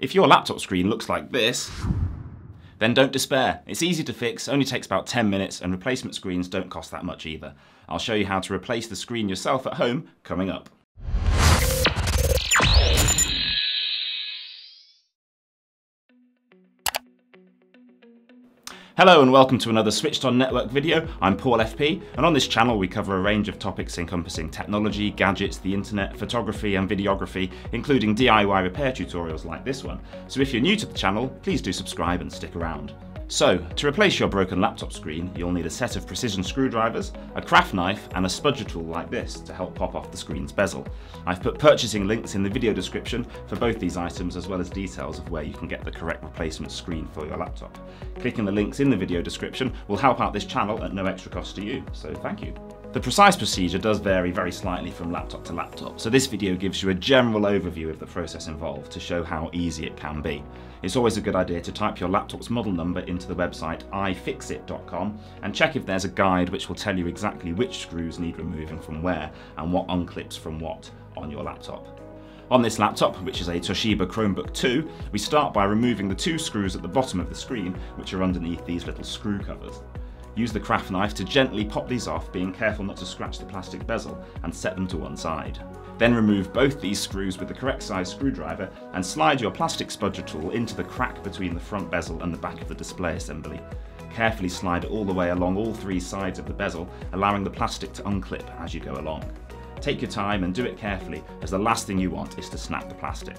If your laptop screen looks like this, then don't despair. It's easy to fix, only takes about 10 minutes, and replacement screens don't cost that much either. I'll show you how to replace the screen yourself at home coming up. Hello and welcome to another Switched On Network video. I'm Paul FP, and on this channel we cover a range of topics encompassing technology, gadgets, the internet, photography and videography, including DIY repair tutorials like this one. So if you're new to the channel, please do subscribe and stick around. So, to replace your broken laptop screen, you'll need a set of precision screwdrivers, a craft knife and a spudger tool like this to help pop off the screen's bezel. I've put purchasing links in the video description for both these items, as well as details of where you can get the correct replacement screen for your laptop. Clicking the links in the video description will help out this channel at no extra cost to you, so thank you. The precise procedure does vary very slightly from laptop to laptop, so this video gives you a general overview of the process involved to show how easy it can be. It's always a good idea to type your laptop's model number into the website iFixit.com and check if there's a guide which will tell you exactly which screws need removing from where and what unclips from what on your laptop. On this laptop, which is a Toshiba Chromebook 2, we start by removing the two screws at the bottom of the screen, which are underneath these little screw covers. Use the craft knife to gently pop these off, being careful not to scratch the plastic bezel, and set them to one side. Then remove both these screws with the correct size screwdriver and slide your plastic spudger tool into the crack between the front bezel and the back of the display assembly. Carefully slide it all the way along all three sides of the bezel, allowing the plastic to unclip as you go along. Take your time and do it carefully, as the last thing you want is to snap the plastic.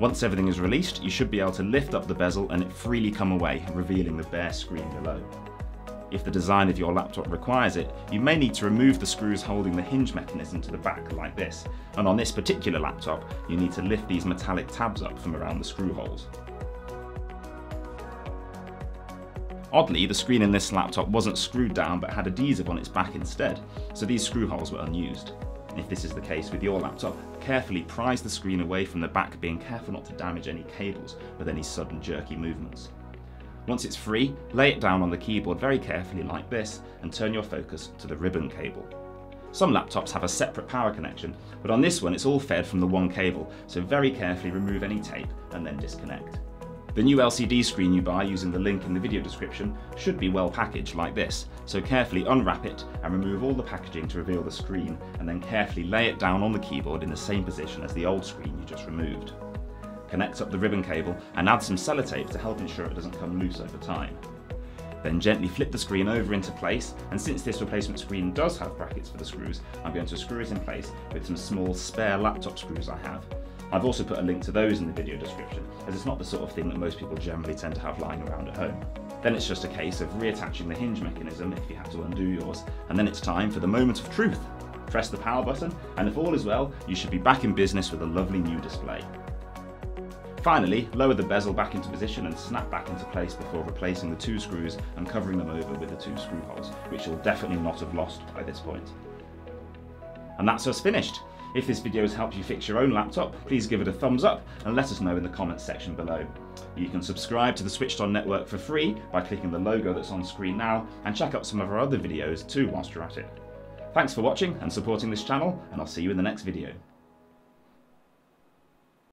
Once everything is released, you should be able to lift up the bezel and it freely come away, revealing the bare screen below. If the design of your laptop requires it, you may need to remove the screws holding the hinge mechanism to the back like this, and on this particular laptop, you need to lift these metallic tabs up from around the screw holes. Oddly, the screen in this laptop wasn't screwed down but had adhesive on its back instead, so these screw holes were unused. If this is the case with your laptop, carefully prise the screen away from the back, being careful not to damage any cables with any sudden jerky movements. Once it's free, lay it down on the keyboard very carefully like this and turn your focus to the ribbon cable. Some laptops have a separate power connection, but on this one it's all fed from the one cable, so very carefully remove any tape and then disconnect. The new LCD screen you buy using the link in the video description should be well packaged like this, so carefully unwrap it and remove all the packaging to reveal the screen, and then carefully lay it down on the keyboard in the same position as the old screen you just removed. Connect up the ribbon cable and add some sellotape to help ensure it doesn't come loose over time. Then gently flip the screen over into place, and since this replacement screen does have brackets for the screws, I'm going to screw it in place with some small spare laptop screws I have. I've also put a link to those in the video description, as it's not the sort of thing that most people generally tend to have lying around at home. Then it's just a case of reattaching the hinge mechanism if you have to undo yours, and then it's time for the moment of truth. Press the power button, and if all is well, you should be back in business with a lovely new display. Finally, lower the bezel back into position and snap back into place before replacing the two screws and covering them over with the two screw holes, which you'll definitely not have lost by this point. And that's us finished. If this video has helped you fix your own laptop, please give it a thumbs up and let us know in the comments section below. You can subscribe to the Switched On Network for free by clicking the logo that's on screen now, and check out some of our other videos too whilst you're at it. Thanks for watching and supporting this channel, and I'll see you in the next video.